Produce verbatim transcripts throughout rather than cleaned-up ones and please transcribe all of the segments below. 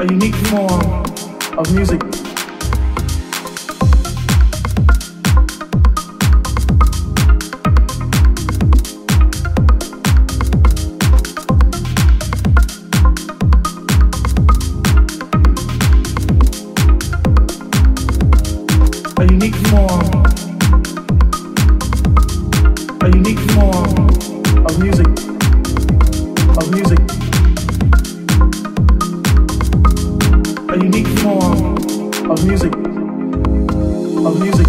a unique form of music. A unique form, a unique form of music, of music. A unique form of music, of music.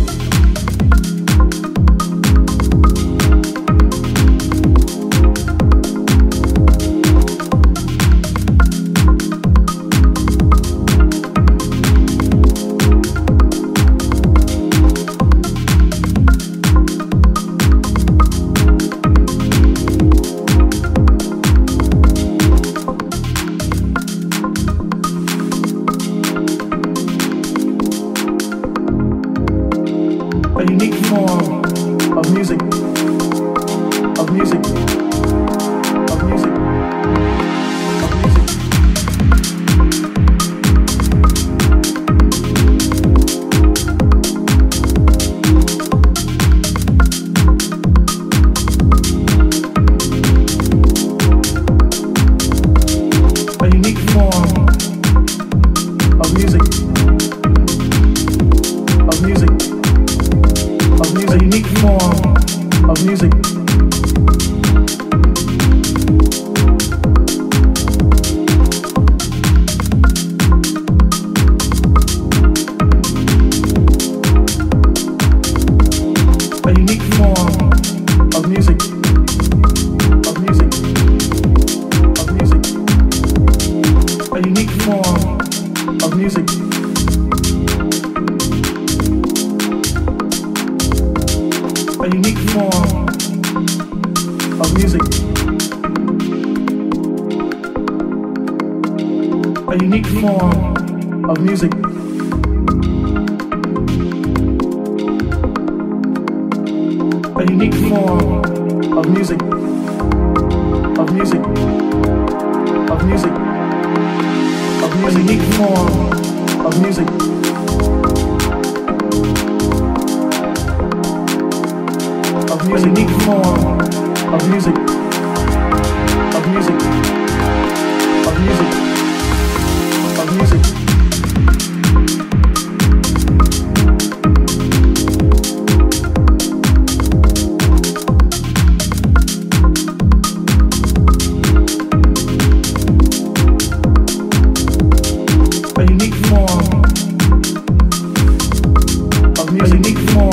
A unique form of music, of music, of music. A unique form of music. A unique form of music. Of music. Of music. A unique form of music. A unique form of music. A unique form of music. A unique form of music. Of music. Of music. Of music. A unique form of music. A unique form of music, of music, of music, of music. A unique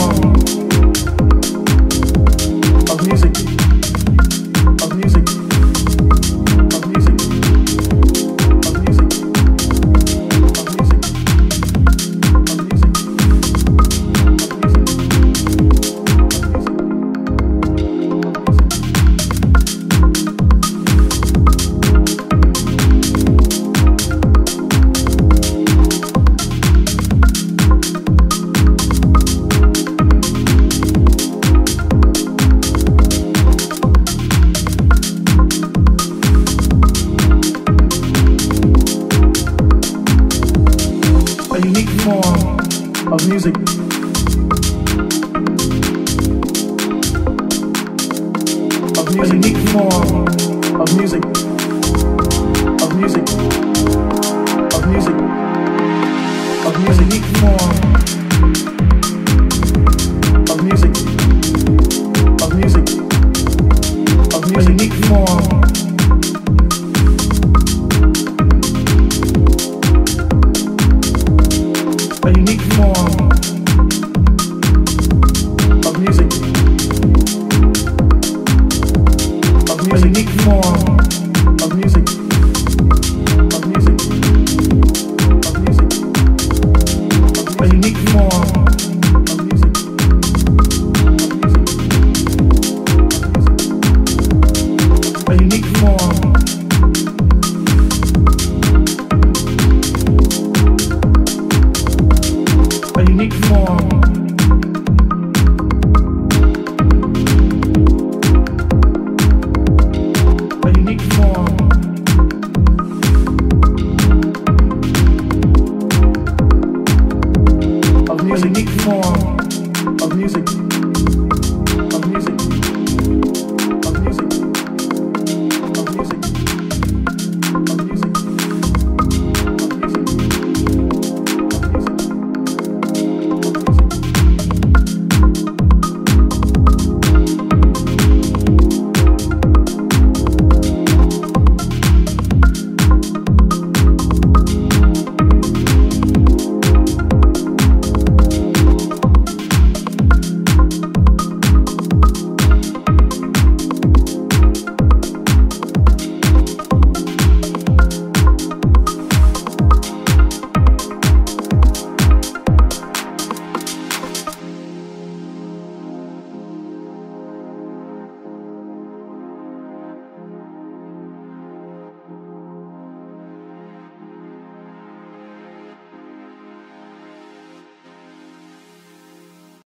form of music. A unique form. A unique form of music. Of music. A unique form of music. Of music. Of music. Of music. Unique form of music. Of music. Of music. Unique form. A unique form of music. Of music. A unique form of music.